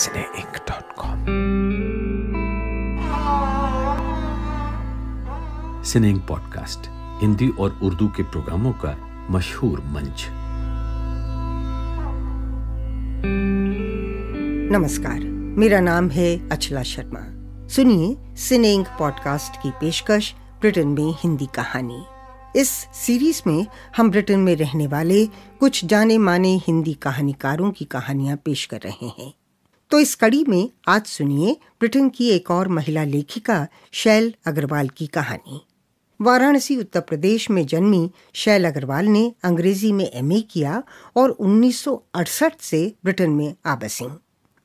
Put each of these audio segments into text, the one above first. सिनेइंक.com। सिनेइंक podcast Hindi और उर्दू के प्रोग्रामों का मशहूर मंच। नमस्कार, मेरा नाम है अचला शर्मा। सुनिए सिनेइंक पॉडकास्ट की पेशकश ब्रिटेन में हिंदी कहानी। इस सीरीज में हम ब्रिटेन में रहने वाले कुछ जाने माने हिंदी कहानीकारों की कहानियां पेश कर रहे हैं। तो इस कड़ी में आज सुनिए ब्रिटेन की एक और महिला लेखिका शैल अग्रवाल की कहानी। वाराणसी उत्तर प्रदेश में जन्मी शैल अग्रवाल ने अंग्रेजी में एमए किया और 1968 से ब्रिटेन में आ बसीं।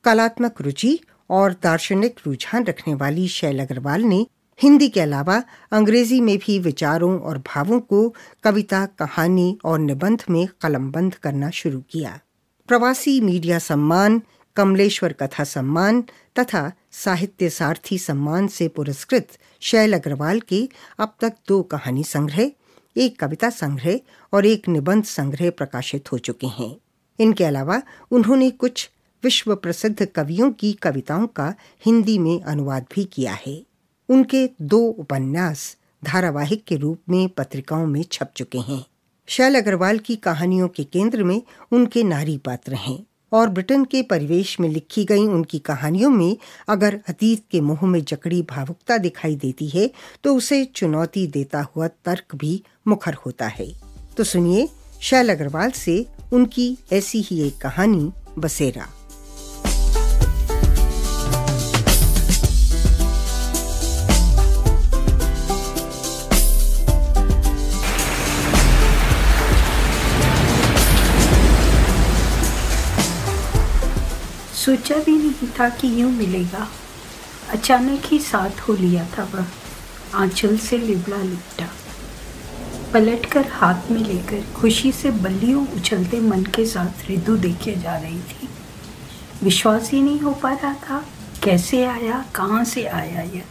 कलात्मक रुचि और दार्शनिक रुझान रखने वाली शैल अग्रवाल ने हिंदी के अलावा अंग्रेजी में भी विचारों और भावों को कविता, कहानी और निबंध में कलमबंद करना शुरू किया। प्रवासी मीडिया सम्मान, कमलेश्वर कथा सम्मान तथा साहित्य सारथी सम्मान से पुरस्कृत शैल अग्रवाल के अब तक 2 कहानी संग्रह, 1 कविता संग्रह और 1 निबंध संग्रह प्रकाशित हो चुके हैं। इनके अलावा उन्होंने कुछ विश्व प्रसिद्ध कवियों की कविताओं का हिंदी में अनुवाद भी किया है। उनके 2 उपन्यास धारावाहिक के रूप में पत्रिकाओं में छप चुके हैं। शैल अग्रवाल की कहानियों के केंद्र में उनके नारी पात्र हैं और ब्रिटेन के परिवेश में लिखी गई उनकी कहानियों में अगर अतीत के मोह में जकड़ी भावुकता दिखाई देती है तो उसे चुनौती देता हुआ तर्क भी मुखर होता है। तो सुनिए शैल अग्रवाल से उनकी ऐसी ही एक कहानी बसेरा। सोचा भी नहीं था कि यूँ मिलेगा, अचानक ही साथ हो लिया था। वह आंचल से लिबड़ा लिपटा, पलट कर हाथ में लेकर खुशी से बल्लियों उछलते मन के साथ रिदु देखे जा रही थी। विश्वास ही नहीं हो पा रहा था, कैसे आया, कहाँ से आया यह।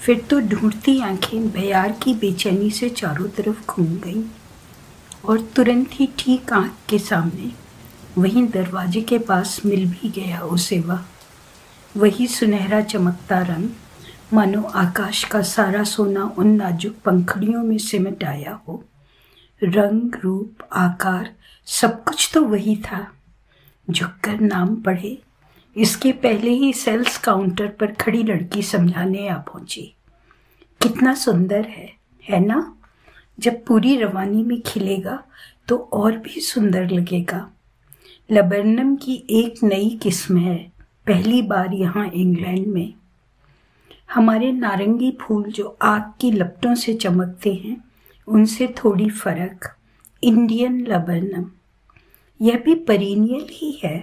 फिर तो ढूंढती आंखें भयार की बेचैनी से चारों तरफ घूम गईं और तुरंत ही ठीक आँख के सामने वहीं दरवाजे के पास मिल भी गया उसे वह। वही सुनहरा चमकता रंग, मानो आकाश का सारा सोना उन नाजुक पंखड़ियों में सिमट आया हो। रंग, रूप, आकार सब कुछ तो वही था। झुककर नाम पढ़े, इसके पहले ही सेल्स काउंटर पर खड़ी लड़की समझाने आ पहुंची। कितना सुंदर है ना? जब पूरी रवानी में खिलेगा तो और भी सुंदर लगेगा। लबर्नम की एक नई किस्म है, पहली बार यहाँ इंग्लैंड में। हमारे नारंगी फूल जो आग की लपटों से चमकते हैं, उनसे थोड़ी फर्क, इंडियन लबर्नम। यह भी पेरिनियल ही है,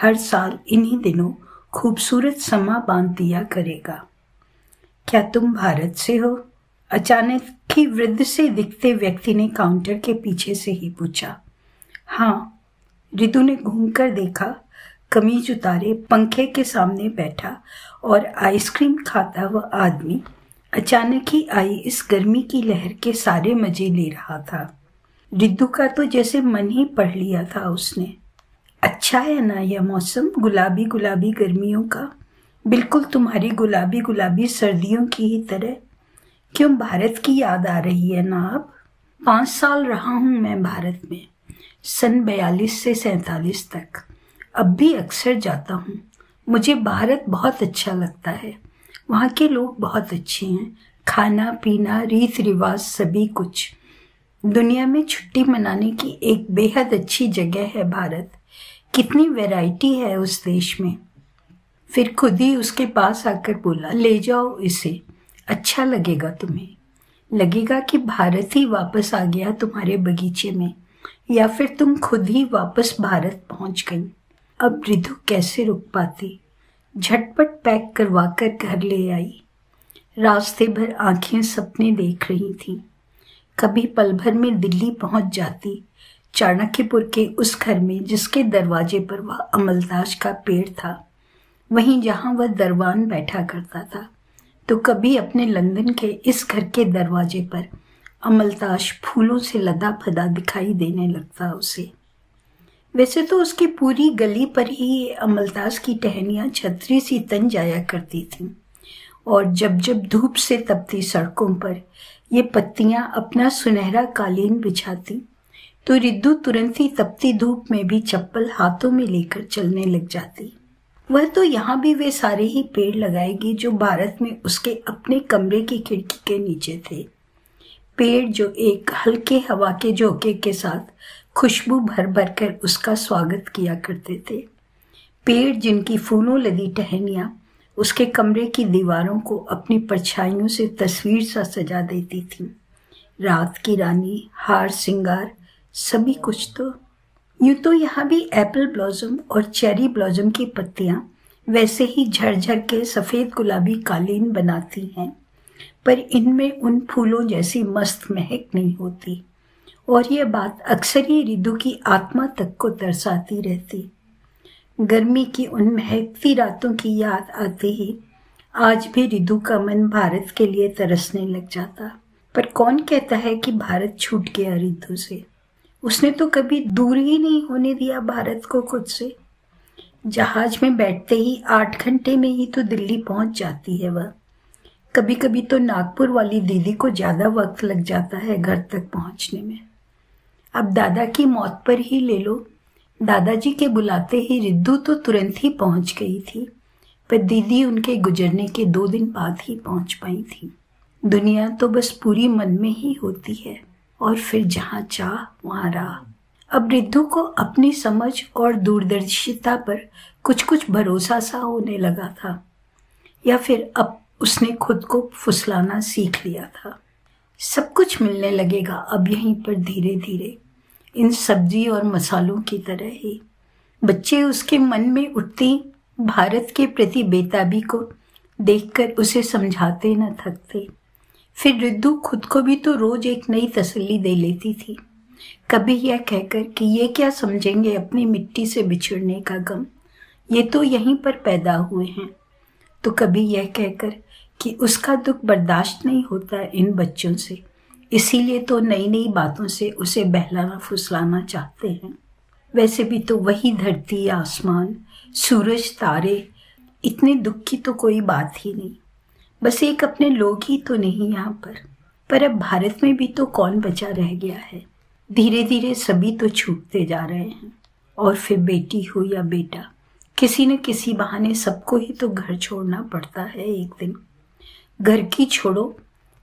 हर साल इन्हीं दिनों खूबसूरत समा बांध दिया करेगा। क्या तुम भारत से हो? अचानक ही वृद्ध से दिखते व्यक्ति ने काउंटर के पीछे से ही पूछा। हाँ, रितु ने घूमकर देखा। कमीज उतारे, पंखे के सामने बैठा और आइसक्रीम खाता वह आदमी अचानक ही आई इस गर्मी की लहर के सारे मजे ले रहा था। रितु का तो जैसे मन ही पढ़ लिया था उसने। अच्छा है ना यह मौसम, गुलाबी गुलाबी गर्मियों का, बिल्कुल तुम्हारी गुलाबी गुलाबी सर्दियों की ही तरह। क्यों भारत की याद आ रही है ना अब? 5 साल रहा हूँ मैं भारत में, सन 42 से 47 तक। अब भी अक्सर जाता हूँ। मुझे भारत बहुत अच्छा लगता है, वहाँ के लोग बहुत अच्छे हैं, खाना पीना, रीत रिवाज, सभी कुछ। दुनिया में छुट्टी मनाने की एक बेहद अच्छी जगह है भारत। कितनी वैरायटी है उस देश में। फिर खुद ही उसके पास आकर बोला, ले जाओ इसे, अच्छा लगेगा तुम्हें। लगेगा कि भारत ही वापस आ गया तुम्हारे बगीचे में, या फिर तुम खुद ही वापस भारत पहुंच गई। अब रिधु कैसे रुक पाती, झटपट पैक करवा कर घर ले आई। रास्ते भर आंखें सपने देख रही थीं। कभी पल भर में दिल्ली पहुंच जाती, चाणक्यपुर के उस घर में जिसके दरवाजे पर वह अमलदास का पेड़ था, वहीं जहां वह दरवान बैठा करता था। तो कभी अपने लंदन के इस घर के दरवाजे पर अमलताश फूलों से लदा फदा दिखाई देने लगता उसे। वैसे तो उसकी पूरी गली पर ही अमलदास की टहनियाँ छतरी सी तन जाया करती थीं, और जब जब धूप से तपती सड़कों पर ये पत्तियाँ अपना सुनहरा कालीन बिछाती तो रिद्धू तुरंत ही तपती धूप में भी चप्पल हाथों में लेकर चलने लग जाती। वह तो यहाँ भी वे सारे ही पेड़ लगाएगी जो भारत में उसके अपने कमरे की खिड़की के नीचे थे, पेड़ जो एक हल्के हवा के झोंके के साथ खुशबू भर भर कर उसका स्वागत किया करते थे, पेड़ जिनकी फूलों लदी टहनियाँ उसके कमरे की दीवारों को अपनी परछाइयों से तस्वीर सा सजा देती थीं। रात की रानी, हार सिंगार, सभी कुछ। तो यूँ तो यहाँ भी एप्पल ब्लॉसम और चेरी ब्लॉसम की पत्तियाँ वैसे ही झरझर के सफ़ेद गुलाबी कालीन बनाती हैं, पर इनमें उन फूलों जैसी मस्त महक नहीं होती, और यह बात अक्सर ही रिद्धू की आत्मा तक को तरसाती रहती। गर्मी की उन महकती रातों की याद आते ही आज भी रिद्धू का मन भारत के लिए तरसने लग जाता, पर कौन कहता है कि भारत छूट गया रिद्धू से। उसने तो कभी दूर ही नहीं होने दिया भारत को खुद से। जहाज में बैठते ही 8 घंटे में ही तो दिल्ली पहुंच जाती है वह। कभी कभी तो नागपुर वाली दीदी को ज़्यादा वक्त लग जाता है घर तक पहुंचने में। अब दादा की मौत पर ही ले लो, दादाजी के बुलाते ही रिद्धू तो तुरंत ही पहुंच गई थी, पर दीदी उनके गुजरने के 2 दिन बाद ही पहुंच पाई थी। दुनिया तो बस पूरी मन में ही होती है, और फिर जहाँ चाह वहाँ रहा। अब रिद्धू को अपनी समझ और दूरदर्शिता पर कुछ कुछ भरोसा सा होने लगा था, या फिर अब उसने खुद को फुसलाना सीख लिया था। सब कुछ मिलने लगेगा अब यहीं पर धीरे धीरे, इन सब्जी और मसालों की तरह ही। बच्चे उसके मन में उठती भारत के प्रति बेताबी को देखकर उसे समझाते न थकते। फिर रिद्धू खुद को भी तो रोज एक नई तसल्ली दे लेती थी, कभी यह कहकर कि ये क्या समझेंगे अपनी मिट्टी से बिछड़ने का गम, ये तो यहीं पर पैदा हुए हैं, तो कभी यह कहकर कि उसका दुख बर्दाश्त नहीं होता इन बच्चों से, इसीलिए तो नई नई बातों से उसे बहलाना फुसलाना चाहते हैं। वैसे भी तो वही धरती, आसमान, सूरज, तारे, इतने दुख की तो कोई बात ही नहीं, बस एक अपने लोग ही तो नहीं यहाँ पर। पर अब भारत में भी तो कौन बचा रह गया है, धीरे धीरे सभी तो छूटते जा रहे हैं, और फिर बेटी हो या बेटा, किसी न किसी बहाने सबको ही तो घर छोड़ना पड़ता है एक दिन। घर की छोड़ो,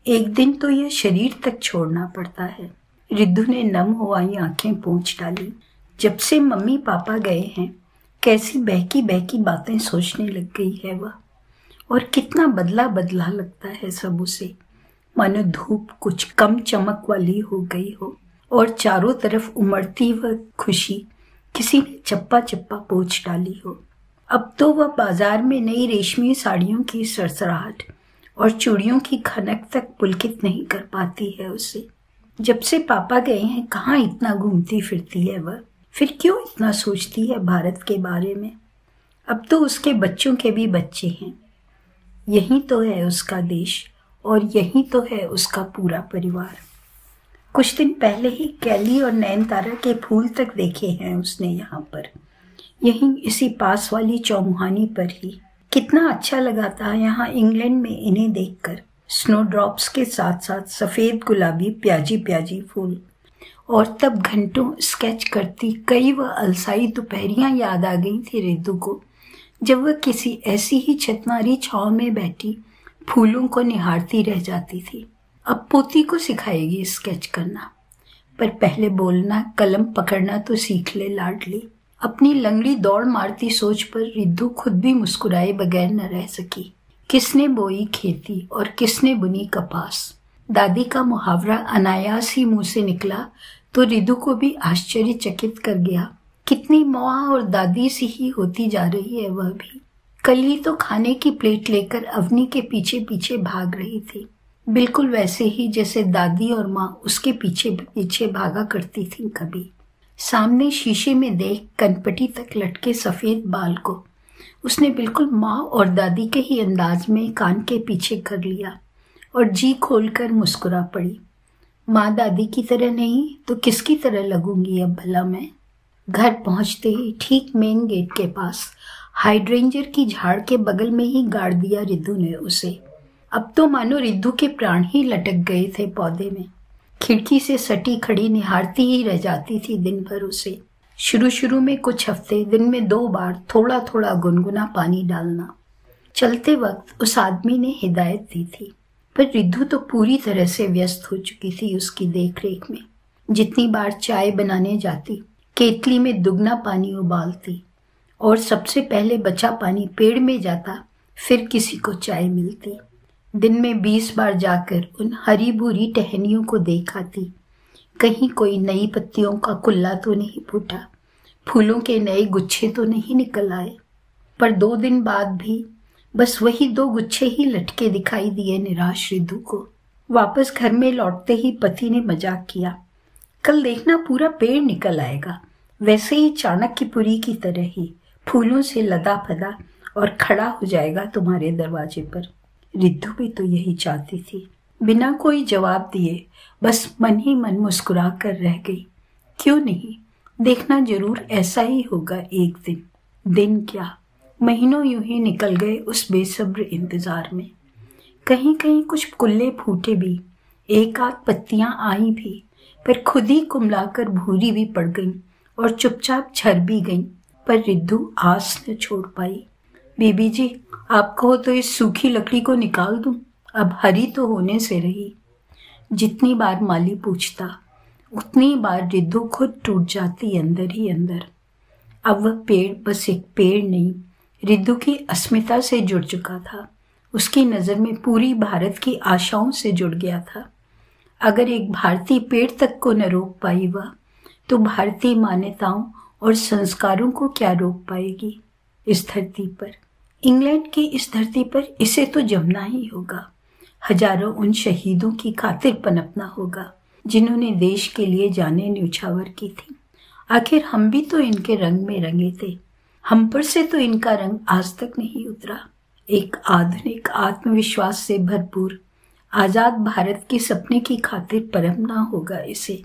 एक दिन तो यह शरीर तक छोड़ना पड़ता है। रिद्धू ने नम हुई आंखें पोंछ डाली। जब से मम्मी पापा गए हैं कैसी बहकी बहकी बातें सोचने लग गई है वह, और कितना बदला बदला लगता है सब उसे, मानो धूप कुछ कम चमक वाली हो गई हो, और चारों तरफ उमड़ती वह खुशी किसी ने चप्पा चप्पा पोंछ डाली हो। अब तो वह बाजार में नई रेशमी साड़ियों की सरसराहट और चूड़ियों की खनक तक पुलकित नहीं कर पाती है उसे। जब से पापा गए हैं कहाँ इतना घूमती फिरती है वह, फिर क्यों इतना सोचती है भारत के बारे में। अब तो उसके बच्चों के भी बच्चे हैं, यही तो है उसका देश और यही तो है उसका पूरा परिवार। कुछ दिन पहले ही कैली और नयनतारा के फूल तक देखे हैं उसने यहाँ पर, यहीं इसी पास वाली चौमुहानी पर ही। कितना अच्छा लगा था यहाँ इंग्लैंड में इन्हें देखकर, स्नोड्रॉप्स के साथ साथ सफ़ेद गुलाबी प्याजी प्याजी फूल। और तब घंटों स्केच करती कई वह अलसाई दोपहरियाँ याद आ गई थी रिद्धू को, जब वह किसी ऐसी ही छतनारी छाँव में बैठी फूलों को निहारती रह जाती थी। अब पोती को सिखाएगी स्केच करना, पर पहले बोलना, कलम पकड़ना तो सीख ले लाडली। अपनी लंगड़ी दौड़ मारती सोच पर रिद्धू खुद भी मुस्कुराए बगैर न रह सकी। किसने बोई खेती और किसने बुनी कपास, दादी का मुहावरा अनायास ही मुँह से निकला तो रिद्धू को भी आश्चर्यचकित कर गया। कितनी माँ और दादी सी ही होती जा रही है वह भी। कल ही तो खाने की प्लेट लेकर अवनी के पीछे पीछे भाग रही थी, बिल्कुल वैसे ही जैसे दादी और माँ उसके पीछे पीछे भागा करती थीं कभी। सामने शीशे में देख कनपटी तक लटके सफ़ेद बाल को उसने बिल्कुल माँ और दादी के ही अंदाज में कान के पीछे कर लिया और जी खोलकर मुस्कुरा पड़ी। माँ दादी की तरह नहीं तो किसकी तरह लगूंगी अब भला मैं। घर पहुंचते ही ठीक मेन गेट के पास हाइड्रेंजर की झाड़ के बगल में ही गाड़ दिया रिद्धू ने उसे। अब तो मानो रिद्धू के प्राण ही लटक गए थे पौधे में। खिड़की से सटी खड़ी निहारती ही रह जाती थी दिन भर उसे। शुरू शुरू में कुछ हफ्ते दिन में 2 बार थोड़ा थोड़ा गुनगुना पानी डालना। चलते वक्त उस आदमी ने हिदायत दी थी, पर रिद्धू तो पूरी तरह से व्यस्त हो चुकी थी उसकी देखरेख में। जितनी बार चाय बनाने जाती, केतली में दुगना पानी उबालती और सबसे पहले बचा पानी पेड़ में जाता, फिर किसी को चाय मिलती। दिन में 20 बार जाकर उन हरी भूरी टहनियों को देखाती, कहीं कोई नई पत्तियों का कुल्ला तो नहीं फूटा, फूलों के नए गुच्छे तो नहीं निकल आए। पर 2 दिन बाद भी बस वही 2 गुच्छे ही लटके दिखाई दिए निराश रिद्धू को। वापस घर में लौटते ही पति ने मजाक किया, कल देखना पूरा पेड़ निकल आएगा, वैसे ही चाणक्यपुरी की तरह ही फूलों से लदा फदा और खड़ा हो जाएगा तुम्हारे दरवाजे पर। रिद्धू भी तो यही चाहती थी। बिना कोई जवाब दिए बस मन ही मन मुस्कुरा कर रह गई। क्यों नहीं, देखना जरूर ऐसा ही होगा एक दिन। दिन क्या, महीनों यूं ही निकल गए उस बेसब्र इंतजार में। कहीं कहीं कुछ कुल्ले फूटे भी, एक आध पत्तियां आई भी, पर खुद ही कुमलाकर भूरी भी पड़ गईं और चुपचाप झर भी गईं, पर रिद्धू आस न छोड़ पाई। बीबी जी, आप कहो तो इस सूखी लकड़ी को निकाल दूं, अब हरी तो होने से रही। जितनी बार माली पूछता, उतनी बार रिद्धू खुद टूट जाती अंदर ही अंदर। अब वह पेड़ बस एक पेड़ नहीं, रिद्धू की अस्मिता से जुड़ चुका था। उसकी नज़र में पूरी भारत की आशाओं से जुड़ गया था। अगर एक भारतीय पेड़ तक को न रोक पाई वह, तो भारतीय मान्यताओं और संस्कारों को क्या रोक पाएगी इस धरती पर। इंग्लैंड की इस धरती पर इसे तो जमना ही होगा। हजारों उन शहीदों की खातिर पनपना होगा जिन्होंने देश के लिए जाने न्योछावर की थी। आखिर हम भी तो इनके रंग में रंगे थे, हम पर से तो इनका रंग आज तक नहीं उतरा। एक आधुनिक आत्मविश्वास से भरपूर आज़ाद भारत के सपने की खातिर परमना होगा इसे।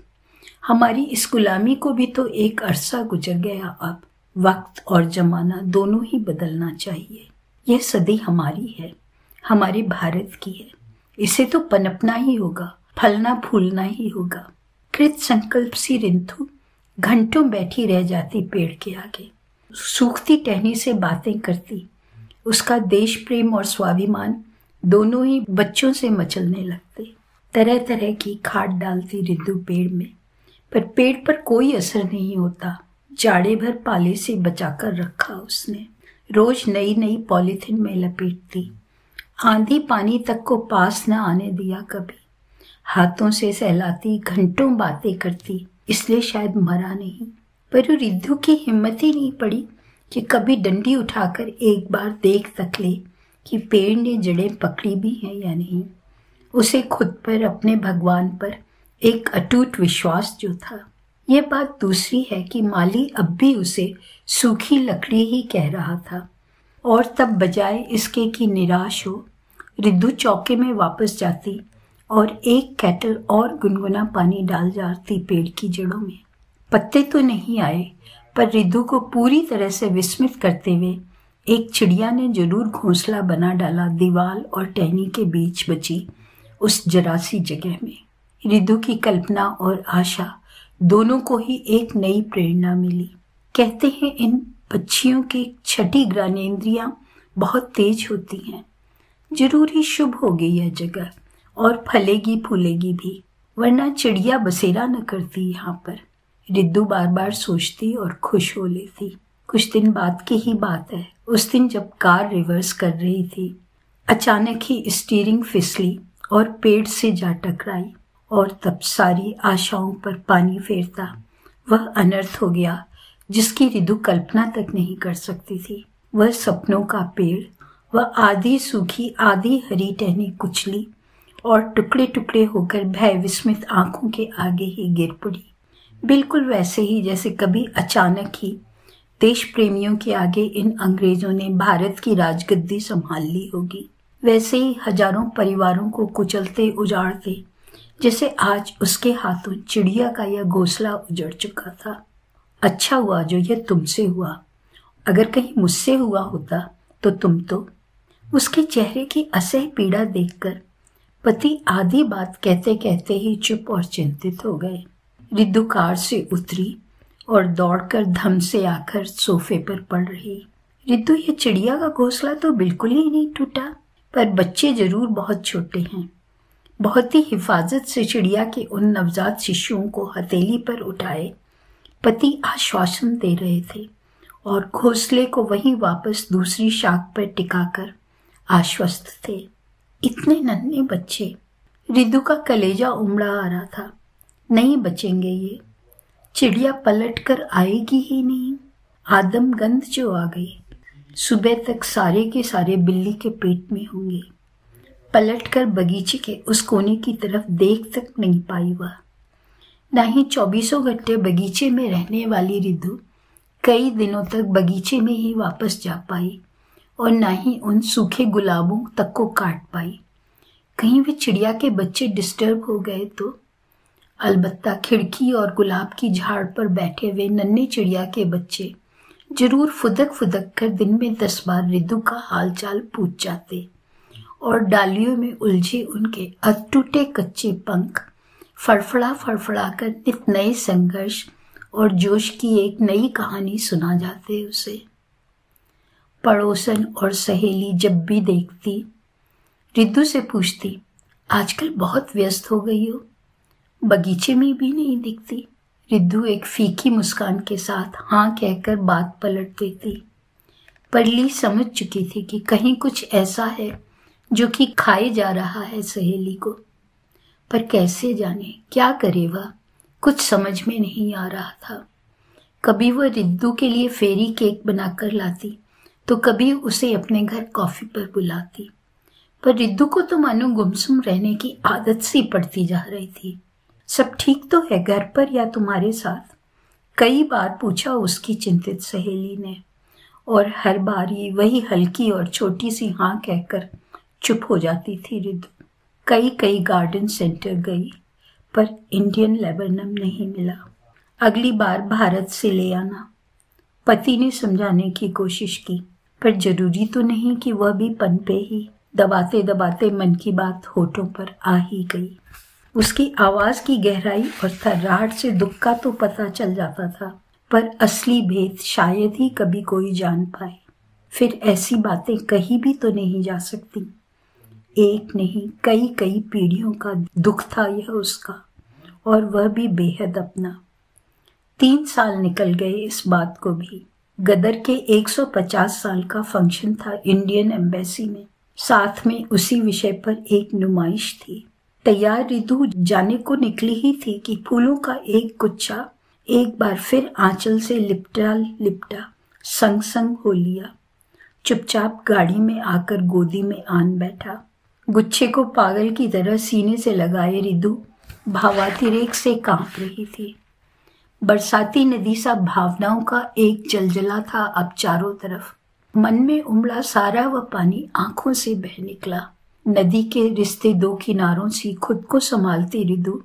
हमारी इस गुलामी को भी तो एक अरसा गुजर गया। अब वक्त और जमाना दोनों ही बदलना चाहिए। यह सदी हमारी है, हमारे भारत की है, इसे तो पनपना ही होगा, फलना फूलना ही होगा। कृत संकल्प सी रिंथू घंटों बैठी रह जाती पेड़ के आगे, सूखती टहनी से बातें करती। उसका देश प्रेम और स्वाभिमान दोनों ही बच्चों से मचलने लगते। तरह तरह की खाद डालती रिद्धू पेड़ में, पर पेड़ पर कोई असर नहीं होता। जाड़े भर पाले से बचाकर रखा उसने। रोज नई नई पॉलीथिन में लपेटती, आंधी पानी तक को पास न आने दिया कभी। हाथों से सहलाती, घंटों बातें करती, इसलिए शायद मरा नहीं। पर रिद्धू की हिम्मत ही नहीं पड़ी कि कभी डंडी उठाकर एक बार देख तक ले कि पेड़ ने जड़ें पकड़ी भी हैं या नहीं। उसे खुद पर, अपने भगवान पर एक अटूट विश्वास जो था। यह बात दूसरी है कि माली अब भी उसे सूखी लकड़ी ही कह रहा था। और तब बजाय इसके कि निराश हो, रिद्धू चौके में वापस जाती और एक कैटल और गुनगुना पानी डाल जाती पेड़ की जड़ों में। पत्ते तो नहीं आए, पर रिद्धू को पूरी तरह से विस्मित करते हुए एक चिड़िया ने जरूर घोंसला बना डाला दीवाल और टहनी के बीच बची उस जरासी जगह में। रिद्धू की कल्पना और आशा दोनों को ही एक नई प्रेरणा मिली। कहते हैं इन पक्षियों की 6ठी ज्ञानेंद्रियां बहुत तेज होती हैं। जरूर ही शुभ होगी यह जगह और फलेगी फूलेगी भी, वरना चिड़िया बसेरा न करती यहाँ पर। रिद्धू बार बार सोचती और खुश हो लेती। कुछ दिन बाद की ही बात है, उस दिन जब कार रिवर्स कर रही थी, अचानक ही स्टीयरिंग फिसली और पेड़ से जा टकराई। और तब सारी आशाओं पर पानी फेरता वह अनर्थ हो गया जिसकी रिद्धू कल्पना तक नहीं कर सकती थी। वह सपनों का पेड़, वह आधी सूखी आधी हरी टहनी कुचली और टुकड़े टुकड़े होकर भय विस्मित आंखों के आगे ही गिर पड़ी। बिल्कुल वैसे ही जैसे कभी अचानक ही देश प्रेमियों के आगे इन अंग्रेजों ने भारत की राजगद्दी संभाल ली होगी, वैसे ही हजारों परिवारों को कुचलते उजाड़ते, जैसे आज उसके हाथों चिड़िया का यह घोंसला उजड़ चुका था। अच्छा हुआ जो यह तुमसे हुआ, अगर कहीं मुझसे हुआ होता तो तुम तो। उसके चेहरे की असह्य पीड़ा देखकर पति आधी बात कहते कहते ही चुप और चिंतित हो गए। रिद्धू कार से उतरी और दौड़कर धम से आकर सोफे पर पड़ रही। रिद्धू, ये चिड़िया का घोंसला तो बिल्कुल ही नहीं टूटा, पर बच्चे जरूर बहुत छोटे हैं। बहुत ही हिफाजत से चिड़िया के उन नवजात शिशुओं को हथेली पर उठाए पति आश्वासन दे रहे थे और घोंसले को वहीं वापस दूसरी शाख पर टिकाकर आश्वस्त थे। इतने नन्हे बच्चे। रिद्धू का कलेजा उमड़ा आ रहा था। नहीं बचेंगे ये। चिड़िया पलट कर आएगी ही नहीं। आदमगंद जो आ गई। सुबह तक सारे के सारे बिल्ली के पेट में होंगे। पलट कर बगीचे के उस कोने की तरफ देख तक नहीं पाई वह। ना ही 24 घंटे बगीचे में रहने वाली रिद्धू कई दिनों तक बगीचे में ही वापस जा पाई और ना ही उन सूखे गुलाबों तक को काट पाई। कहीं वे चिड़िया के बच्चे डिस्टर्ब हो गए तो। अलबत्ता खिड़की और गुलाब की झाड़ पर बैठे हुए नन्हे चिड़िया के बच्चे जरूर फुदक फुदक कर दिन में 10 बार रिद्धू का हालचाल पूछ जाते और डालियों में उलझे उनके अटूटे कच्चे पंख फड़फड़ा फड़फड़ा कर नित नए संघर्ष और जोश की एक नई कहानी सुना जाते उसे। पड़ोसन और सहेली जब भी देखती रिद्धू से पूछती, आजकल बहुत व्यस्त हो गई हो, बगीचे में भी नहीं दिखती। रिद्धू एक फीकी मुस्कान के साथ हाँ कहकर बात पलट देती। परली समझ चुकी थी कि कहीं कुछ ऐसा है जो कि खाए जा रहा है सहेली को, पर कैसे जाने क्या करे वह, कुछ समझ में नहीं आ रहा था। कभी वह रिद्धू के लिए फेरी केक बनाकर लाती तो कभी उसे अपने घर कॉफी पर बुलाती, पर रिद्धू को तो मानो गुमसुम रहने की आदत सी पड़ती जा रही थी। सब ठीक तो है घर पर या तुम्हारे साथ, कई बार पूछा उसकी चिंतित सहेली ने, और हर बार ये वही हल्की और छोटी सी हाँ कहकर चुप हो जाती थी रिद्धू। कई गार्डन सेंटर गई पर इंडियन लेबरनम नहीं मिला। अगली बार भारत से ले आना, पति ने समझाने की कोशिश की, पर जरूरी तो नहीं कि वह भी पनपे ही। दबाते दबाते मन की बात होठों पर आ ही गई। उसकी आवाज़ की गहराई और थर्राहट से दुख का तो पता चल जाता था, पर असली भेद शायद ही कभी कोई जान पाए। फिर ऐसी बातें कहीं भी तो नहीं जा सकती। एक नहीं कई पीढ़ियों का दुख था यह उसका, और वह भी बेहद अपना। 3 साल निकल गए इस बात को भी। गदर के 150 साल का फंक्शन था इंडियन एम्बेसी में, साथ में उसी विषय पर एक नुमाइश थी। तैयार रिद्धू जाने को निकली ही थी कि फूलों का एक गुच्छा एक बार फिर आंचल से लिपटा संग हो लिया। चुपचाप गाड़ी में आकर गोदी में आन बैठा। गुच्छे को पागल की तरह सीने से लगाए रिद्धू भावातिरेक से कांप रही थी। बरसाती नदी सा भावनाओं का एक जलजला था अब चारों तरफ। मन में उमड़ा सारा वह पानी आंखों से बह निकला। नदी के रिश्ते 2 किनारों से खुद को संभालती रिद्धू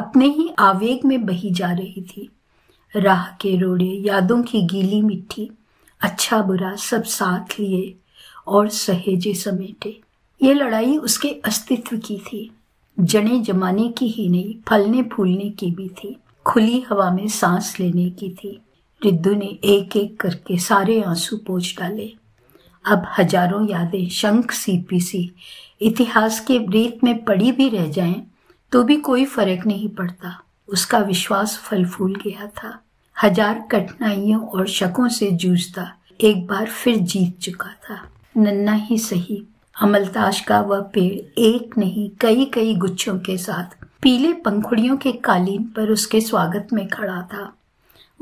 अपने ही आवेग में बही जा रही थी। राह के रोड़े, यादों की गीली मिट्टी, अच्छा बुरा सब साथ लिए और सहेजे समेटे। ये लड़ाई उसके अस्तित्व की थी, जड़े जमाने की ही नहीं फलने फूलने की भी थी, खुली हवा में सांस लेने की थी। रिद्धू ने एक एक करके सारे आंसू पोंछ डाले। अब हजारों यादें शंख सी पीसी इतिहास के रेत में पड़ी भी रह जाएं तो भी कोई फर्क नहीं पड़ता। उसका विश्वास फल फूल गया था। 1000 कठिनाइयों और शकों से जूझता एक बार फिर जीत चुका था। नन्ना ही सही अमलताश का वह पेड़ एक नहीं कई गुच्छों के साथ पीले पंखुड़ियों के कालीन पर उसके स्वागत में खड़ा था,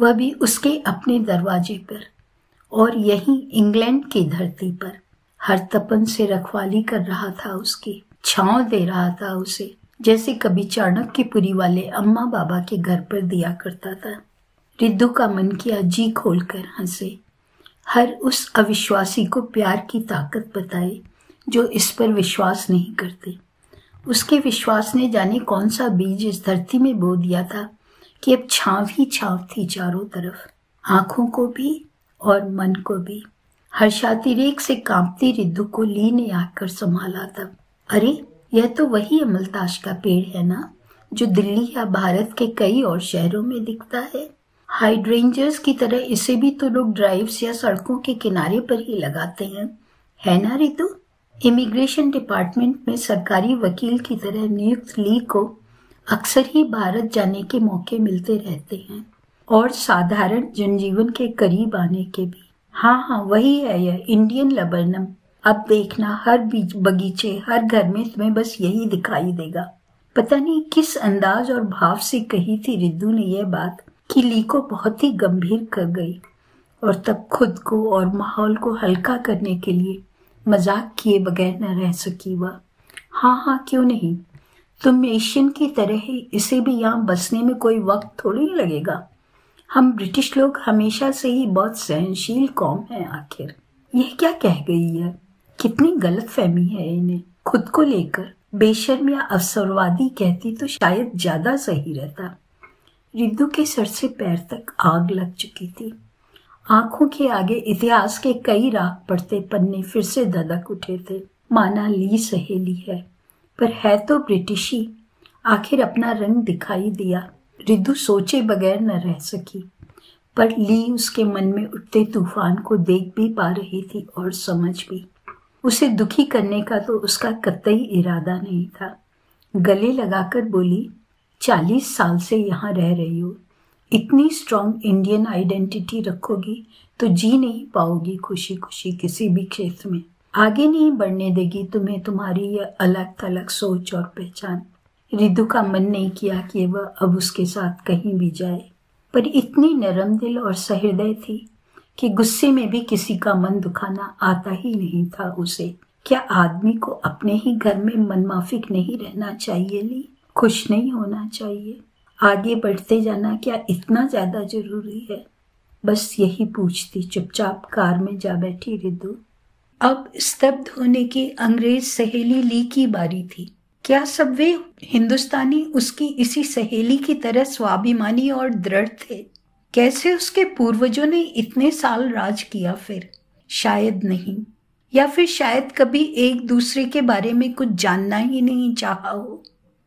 वह भी उसके अपने दरवाजे पर, और यहीं इंग्लैंड की धरती पर। हर तपन से रखवाली कर रहा था उसकी, छांव दे रहा था उसे, जैसे कभी चाणक्यपुरी वाले अम्मा बाबा के घर पर दिया करता था। रिद्धू का मन किया जी खोलकर हंसे, हर उस अविश्वासी को प्यार की ताकत बताए जो इस पर विश्वास नहीं करते। उसके विश्वास ने जाने कौन सा बीज इस धरती में बो दिया था कि अब छाँव ही छाँव थी चारों तरफ, आंखों को भी और मन को भी। हर्षातिरेक से कांपती रिद्धु को ली ने आकर संभाला तब। अरे यह तो वही अमलताश का पेड़ है ना, जो दिल्ली या भारत के कई और शहरों में दिखता है। हाइड्रेंजर्स की तरह इसे भी तो लोग ड्राइव्स या सड़कों के किनारे पर ही लगाते हैं, है ना रितु? इमिग्रेशन डिपार्टमेंट में सरकारी वकील की तरह नियुक्त ली को अक्सर ही भारत जाने के मौके मिलते रहते हैं और साधारण जनजीवन के करीब आने के भी। हाँ हाँ वही है यह इंडियन लबरनम। अब देखना हर बीच बगीचे हर घर में तुम्हें बस यही दिखाई देगा। पता नहीं किस अंदाज और भाव से कही थी रिद्धु ने यह बात कि ली को बहुत ही गंभीर कर गई और तब खुद को और माहौल को हल्का करने के लिए मजाक किए बगैर न रह सकी वह। हाँ हाँ क्यों नहीं, तुम एशियन की तरह ही इसे भी यहाँ बसने में कोई वक्त थोड़ी लगेगा। हम ब्रिटिश लोग हमेशा से ही बहुत सहनशील कौम है। आखिर यह क्या कह गई है, कितनी गलत फहमी है इन्हें खुद को लेकर। बेशर्म या अवसरवादी कहती तो शायद ज्यादा सही रहता। रिद्धु के सर से पैर तक आग लग चुकी थी। आंखों के आगे इतिहास के कई राख पड़ते पन्ने फिर से धधक उठे थे। माना ली सहेली है, पर है तो ब्रिटिशी, आखिर अपना रंग दिखाई दिया। रिद्धु सोचे बगैर न रह सकी, पर ली उसके मन में उठते तूफान को देख भी पा रही थी और समझ भी। उसे दुखी करने का तो उसका कतई इरादा नहीं था। गले लगाकर बोली, 40 साल से यहाँ रह रही हो, इतनी स्ट्रांग इंडियन आइडेंटिटी रखोगी तो जी नहीं पाओगी खुशी खुशी किसी भी क्षेत्र में। आगे नहीं बढ़ने देगी तुम्हें तुम्हारी यह अलग थलग सोच और पहचान। रिद्धु का मन नहीं किया कि वह अब उसके साथ कहीं भी जाए, पर इतनी नरम दिल और सहृदय थी कि गुस्से में भी किसी का मन दुखाना आता ही नहीं था उसे। क्या आदमी को अपने ही घर में मनमाफिक नहीं रहना चाहिए ली? खुश नहीं होना चाहिए? आगे बढ़ते जाना क्या इतना ज्यादा जरूरी है? बस यही पूछती चुपचाप कार में जा बैठी रिद्धु। अब स्तब्ध होने की अंग्रेज सहेली ली की बारी थी। क्या सब वे हिंदुस्तानी उसकी इसी सहेली की तरह स्वाभिमानी और दृढ़ थे? कैसे उसके पूर्वजों ने इतने साल राज किया? फिर शायद नहीं, या फिर शायद कभी एक दूसरे के बारे में कुछ जानना ही नहीं चाहा हो।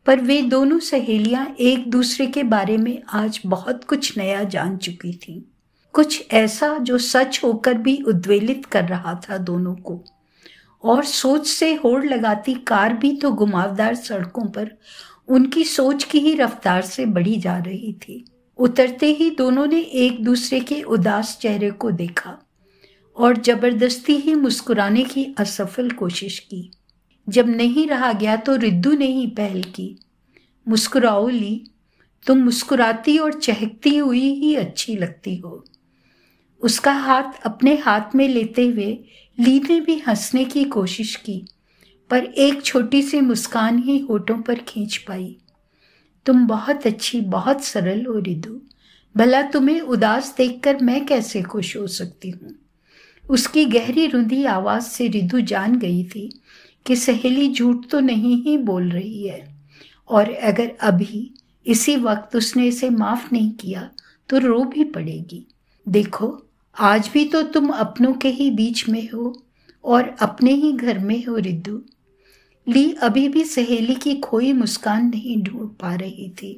पर वे दोनों सहेलियां एक दूसरे के बारे में आज बहुत कुछ नया जान चुकी थीं, कुछ ऐसा जो सच होकर भी उद्वेलित कर रहा था दोनों को। और सोच से होड़ लगाती कार भी तो घुमावदार सड़कों पर उनकी सोच की ही रफ्तार से बढ़ी जा रही थी। उतरते ही दोनों ने एक दूसरे के उदास चेहरे को देखा और जबरदस्ती ही मुस्कुराने की असफल कोशिश की। जब नहीं रहा गया तो रिद्धु ने ही पहल की, मुस्कुराओ ली, तुम मुस्कुराती और चहकती हुई ही अच्छी लगती हो। उसका हाथ अपने हाथ में लेते हुए ली ने भी हंसने की कोशिश की, पर एक छोटी सी मुस्कान ही होठों पर खींच पाई। तुम बहुत अच्छी, बहुत सरल हो रिद्धु, भला तुम्हें उदास देखकर मैं कैसे खुश हो सकती हूँ? उसकी गहरी रुंधी आवाज़ से रिद्धु जान गई थी कि सहेली झूठ तो नहीं ही बोल रही है, और अगर अभी इसी वक्त उसने इसे माफ़ नहीं किया तो रो भी पड़ेगी। देखो आज भी तो तुम अपनों के ही बीच में हो और अपने ही घर में हो रिद्धु। ली अभी भी सहेली की खोई मुस्कान नहीं ढूंढ पा रही थी।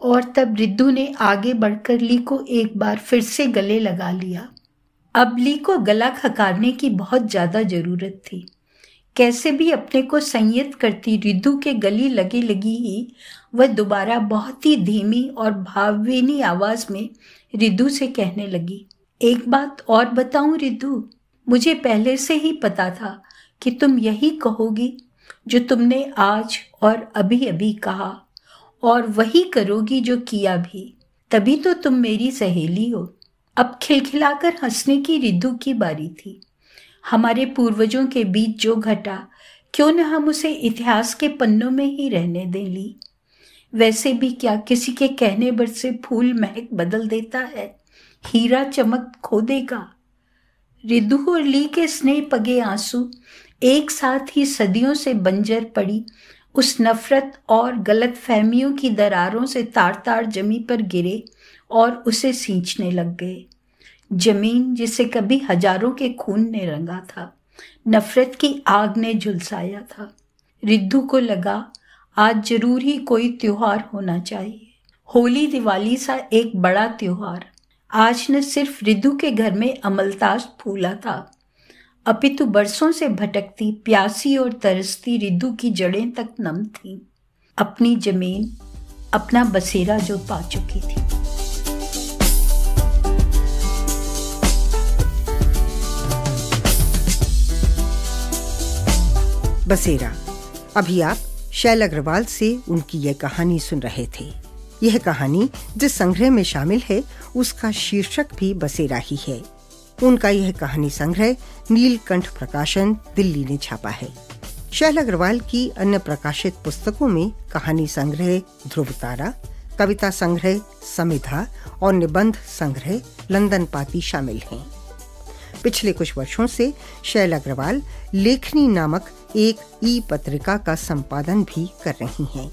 और तब रिद्धु ने आगे बढ़कर ली को एक बार फिर से गले लगा लिया। अब ली को गला खकारने की बहुत ज़्यादा ज़रूरत थी। कैसे भी अपने को संयत करती रिद्धु के गली लगी लगी ही वह दोबारा बहुत ही धीमी और भावभीनी आवाज़ में रिद्धु से कहने लगी, एक बात और बताऊं रिद्धु, मुझे पहले से ही पता था कि तुम यही कहोगी जो तुमने आज और अभी अभी कहा, और वही करोगी जो किया भी, तभी तो तुम मेरी सहेली हो। अब खिलखिलाकर हंसने की रिद्धु की बारी थी। हमारे पूर्वजों के बीच जो घटा, क्यों न हम उसे इतिहास के पन्नों में ही रहने दें ली? वैसे भी क्या किसी के कहने पर से फूल महक बदल देता है, हीरा चमक खो देगा? रिद्धु और ली के स्नेह पगे आंसू एक साथ ही सदियों से बंजर पड़ी उस नफरत और गलतफहमियों की दरारों से तार तार जमी पर गिरे और उसे सींचने लग गए। जमीन जिसे कभी हजारों के खून ने रंगा था, नफरत की आग ने झुलसाया था। रिद्धू को लगा आज जरूर ही कोई त्योहार होना चाहिए, होली दिवाली सा एक बड़ा त्योहार। आज न सिर्फ रिद्धू के घर में अमलताज फूला था, अपितु बरसों से भटकती, प्यासी और तरसती रिद्धू की जड़ें तक नम थीं। अपनी जमीन, अपना बसेरा जो पा चुकी थी। बसेरा। अभी आप शैल अग्रवाल से उनकी यह कहानी सुन रहे थे। यह कहानी जिस संग्रह में शामिल है उसका शीर्षक भी बसेरा ही है। उनका यह कहानी संग्रह नील कंठ प्रकाशन दिल्ली ने छापा है। शैल अग्रवाल की अन्य प्रकाशित पुस्तकों में कहानी संग्रह ध्रुव तारा, कविता संग्रह समिधा और निबंध संग्रह लंदन पाती शामिल हैं। पिछले कुछ वर्षों से शैल अग्रवाल लेखनी नामक एक ई पत्रिका का संपादन भी कर रही हैं।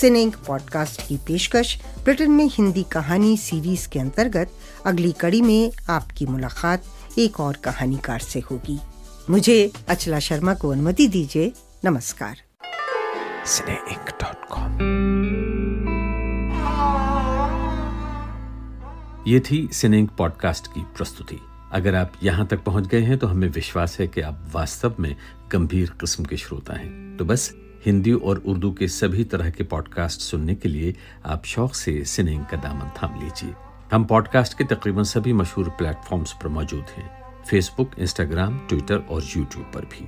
सिनेइंक पॉडकास्ट की पेशकश ब्रिटेन में हिंदी कहानी सीरीज के अंतर्गत अगली कड़ी में आपकी मुलाकात एक और कहानीकार से होगी। मुझे अचला शर्मा को अनुमति दीजिए। नमस्कार। ये थी सिनेइंक पॉडकास्ट की प्रस्तुति। अगर आप यहाँ तक पहुँच गए हैं तो हमें विश्वास है कि आप वास्तव में गंभीर किस्म के श्रोता हैं। तो बस हिंदी और उर्दू के सभी तरह के पॉडकास्ट सुनने के लिए आप शौक से सिनेइंक का दामन थाम लीजिए। हम पॉडकास्ट के तकरीबन सभी मशहूर प्लेटफॉर्म्स पर मौजूद हैं, फेसबुक, इंस्टाग्राम, ट्विटर और यूट्यूब पर भी।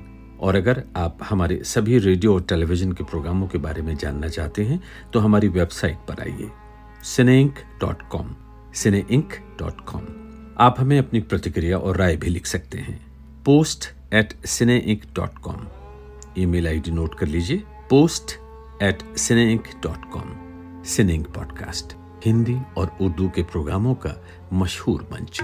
और अगर आप हमारे सभी रेडियो और टेलीविजन के प्रोग्रामों के बारे में जानना चाहते हैं तो हमारी वेबसाइट पर आइए, सिनेइंक.com। आप हमें अपनी प्रतिक्रिया और राय भी लिख सकते हैं, post@cineinc.com। ईमेल आईडी नोट कर लीजिए, post@cineinc.com। सिनेइंक पॉडकास्ट, हिंदी और उर्दू के प्रोग्रामों का मशहूर मंच।